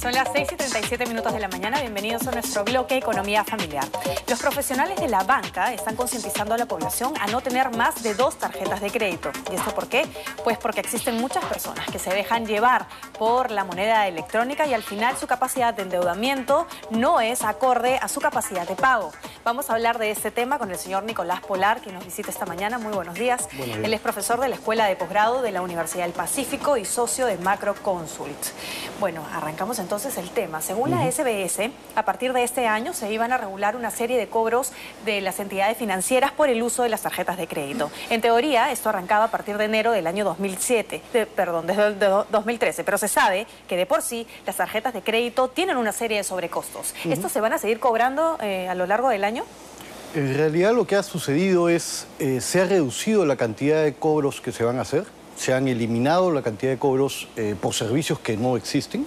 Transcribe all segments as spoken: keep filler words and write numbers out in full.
Son las seis y treinta y siete minutos de la mañana. Bienvenidos a nuestro bloque Economía Familiar. Los profesionales de la banca están concientizando a la población a no tener más de dos tarjetas de crédito. ¿Y esto por qué? Pues porque existen muchas personas que se dejan llevar por la moneda electrónica y al final su capacidad de endeudamiento no es acorde a su capacidad de pago. Vamos a hablar de este tema con el señor Nicolás Polar, que nos visita esta mañana. Muy buenos días. Buenos días. Él es profesor de la Escuela de Postgrado de la Universidad del Pacífico y socio de MacroConsult. Bueno, arrancamos entonces. Entonces el tema, según la S B S, a partir de este año se iban a regular una serie de cobros de las entidades financieras por el uso de las tarjetas de crédito. En teoría, esto arrancaba a partir de enero del año dos mil siete, de, perdón, desde el de dos mil trece, pero se sabe que de por sí las tarjetas de crédito tienen una serie de sobrecostos. Uh-huh. ¿Estos se van a seguir cobrando eh, a lo largo del año? En realidad lo que ha sucedido es, eh, se ha reducido la cantidad de cobros que se van a hacer, se han eliminado la cantidad de cobros eh, por servicios que no existen.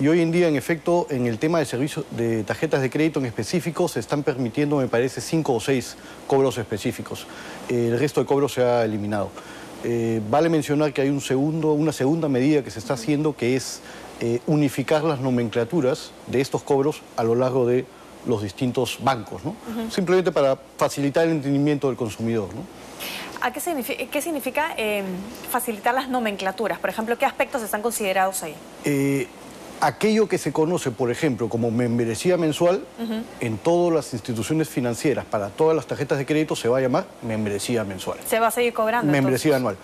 Y hoy en día, en efecto, en el tema de servicios de tarjetas de crédito en específico, se están permitiendo, me parece, cinco o seis cobros específicos. Eh, el resto de cobros se ha eliminado. Eh, vale mencionar que hay un segundo, una segunda medida que se está haciendo, que es eh, unificar las nomenclaturas de estos cobros a lo largo de los distintos bancos, ¿no? Uh-huh. Simplemente para facilitar el entendimiento del consumidor, ¿no? ¿A qué significa, qué significa eh, facilitar las nomenclaturas? Por ejemplo, ¿qué aspectos están considerados ahí? Eh, Aquello que se conoce, por ejemplo, como membresía mensual, uh-huh, en todas las instituciones financieras, para todas las tarjetas de crédito, se va a llamar membresía mensual. ¿Se va a seguir cobrando? Membresía anual.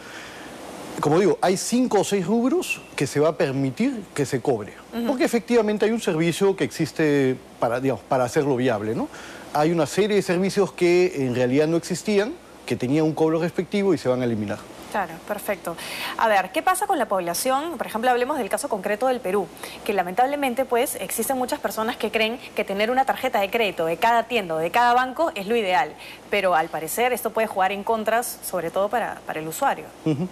Como digo, hay cinco o seis rubros que se va a permitir que se cobre. Uh-huh. Porque efectivamente hay un servicio que existe para, digamos, para hacerlo viable, ¿no? Hay una serie de servicios que en realidad no existían, que tenían un cobro respectivo y se van a eliminar. Claro, perfecto. A ver, ¿qué pasa con la población? Por ejemplo, hablemos del caso concreto del Perú, que lamentablemente pues existen muchas personas que creen que tener una tarjeta de crédito de cada tienda o de cada banco es lo ideal, pero al parecer esto puede jugar en contras, sobre todo para, para el usuario. Uh-huh.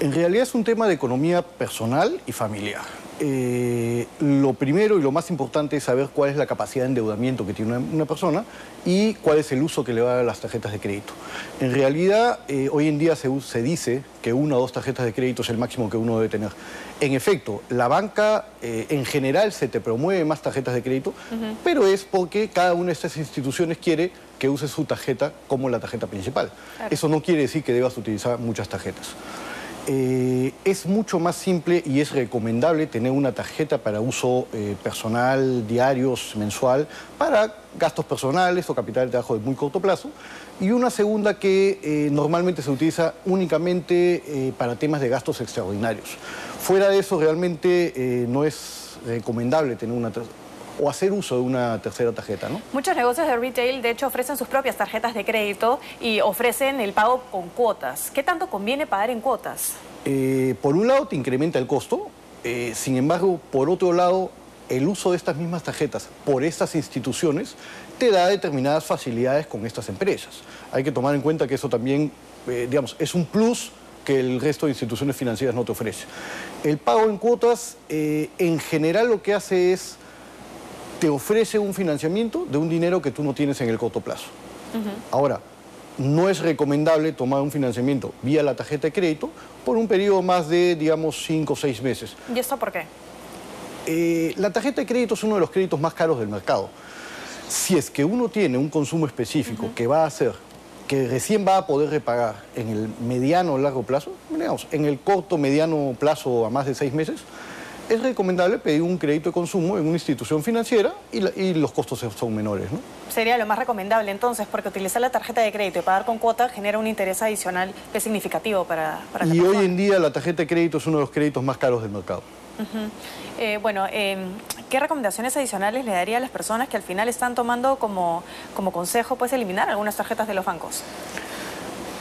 En realidad es un tema de economía personal y familiar. Eh, lo primero y lo más importante es saber cuál es la capacidad de endeudamiento que tiene una, una persona y cuál es el uso que le va a dar a las tarjetas de crédito. En realidad, eh, hoy en día se, se dice que una o dos tarjetas de crédito es el máximo que uno debe tener. En efecto, la banca eh, en general se te promueve más tarjetas de crédito, uh-huh, pero es porque cada una de estas instituciones quiere que uses su tarjeta como la tarjeta principal. Claro. Eso no quiere decir que debas utilizar muchas tarjetas. Eh, es mucho más simple y es recomendable tener una tarjeta para uso eh, personal, diarios, mensual, para gastos personales o capital de trabajo de muy corto plazo, y una segunda que eh, normalmente se utiliza únicamente eh, para temas de gastos extraordinarios. Fuera de eso, realmente eh, no es recomendable tener una tarjeta o hacer uso de una tercera tarjeta, ¿no? Muchos negocios de retail, de hecho, ofrecen sus propias tarjetas de crédito y ofrecen el pago con cuotas. ¿Qué tanto conviene pagar en cuotas? Eh, por un lado, te incrementa el costo. Eh, sin embargo, por otro lado, el uso de estas mismas tarjetas por estas instituciones te da determinadas facilidades con estas empresas. Hay que tomar en cuenta que eso también, eh, digamos, es un plus que el resto de instituciones financieras no te ofrece. El pago en cuotas, eh, en general, lo que hace es te ofrece un financiamiento de un dinero que tú no tienes en el corto plazo. Uh-huh. Ahora, no es recomendable tomar un financiamiento vía la tarjeta de crédito por un periodo más de, digamos, cinco o seis meses. ¿Y esto por qué? Eh, la tarjeta de crédito es uno de los créditos más caros del mercado. Si es que uno tiene un consumo específico, uh-huh, que va a hacer, que recién va a poder repagar en el mediano o largo plazo, digamos, en el corto, mediano plazo a más de seis meses, es recomendable pedir un crédito de consumo en una institución financiera y, la, y los costos son menores, ¿no? Sería lo más recomendable entonces, porque utilizar la tarjeta de crédito y pagar con cuota genera un interés adicional que es significativo para, para la persona. Y hoy en día la tarjeta de crédito es uno de los créditos más caros del mercado. Uh-huh. eh, bueno, eh, ¿qué recomendaciones adicionales le daría a las personas que al final están tomando como, como consejo pues eliminar algunas tarjetas de los bancos?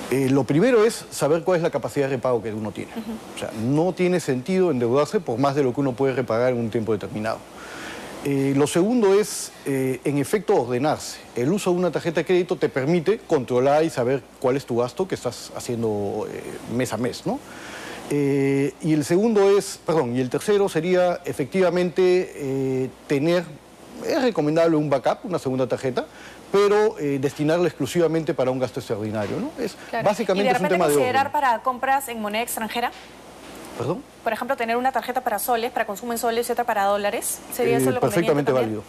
Eh, lo primero es saber cuál es la capacidad de repago que uno tiene. Uh-huh. O sea, no tiene sentido endeudarse por más de lo que uno puede repagar en un tiempo determinado. Eh, lo segundo es, eh, en efecto, ordenarse. El uso de una tarjeta de crédito te permite controlar y saber cuál es tu gasto que estás haciendo eh, mes a mes, ¿no? Eh, y el segundo es, perdón, y el tercero sería, efectivamente, eh, tener... Es recomendable un backup, una segunda tarjeta, pero eh, destinarla exclusivamente para un gasto extraordinario, ¿no? Es, claro. Básicamente es un tema de orden. ¿Y de repente considerar para compras en moneda extranjera? ¿Perdón? Por ejemplo, tener una tarjeta para soles, para consumo en soles y otra para dólares. ¿Sería eh, eso lo perfectamente válido.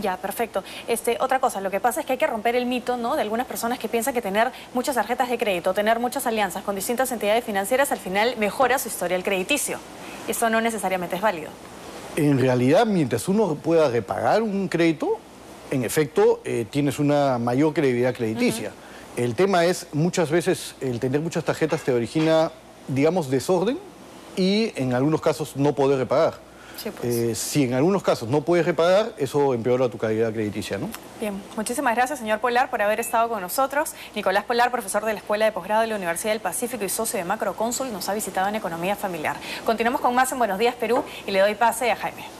Ya, perfecto. Este, otra cosa, lo que pasa es que hay que romper el mito, ¿no?, de algunas personas que piensan que tener muchas tarjetas de crédito, tener muchas alianzas con distintas entidades financieras, al final mejora su historial crediticio. Eso no necesariamente es válido. En realidad, mientras uno pueda repagar un crédito, en efecto, eh, tienes una mayor credibilidad crediticia. Uh-huh. El tema es, muchas veces, el tener muchas tarjetas te origina, digamos, desorden y, en algunos casos, no poder repagar. Sí, pues. eh, si en algunos casos no puedes repagar, eso empeora tu calidad crediticia, ¿no? Bien, muchísimas gracias, señor Polar, por haber estado con nosotros. Nicolás Polar, profesor de la Escuela de Postgrado de la Universidad del Pacífico y socio de MacroConsult, nos ha visitado en Economía Familiar. Continuamos con más en Buenos Días Perú y le doy pase a Jaime.